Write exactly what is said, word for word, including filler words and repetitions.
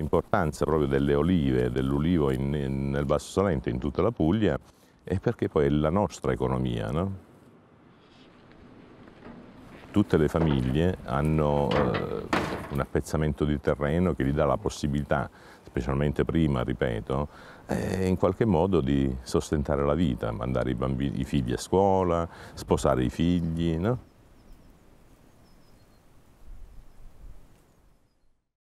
l'importanza proprio delle olive, dell'ulivo in, in, nel Basso Salento, in tutta la Puglia, e perché poi è la nostra economia, no? Tutte le famiglie hanno eh, un appezzamento di terreno che gli dà la possibilità, specialmente prima, ripeto, eh, in qualche modo di sostentare la vita, mandare i, bambini, i figli a scuola, sposare i figli, no?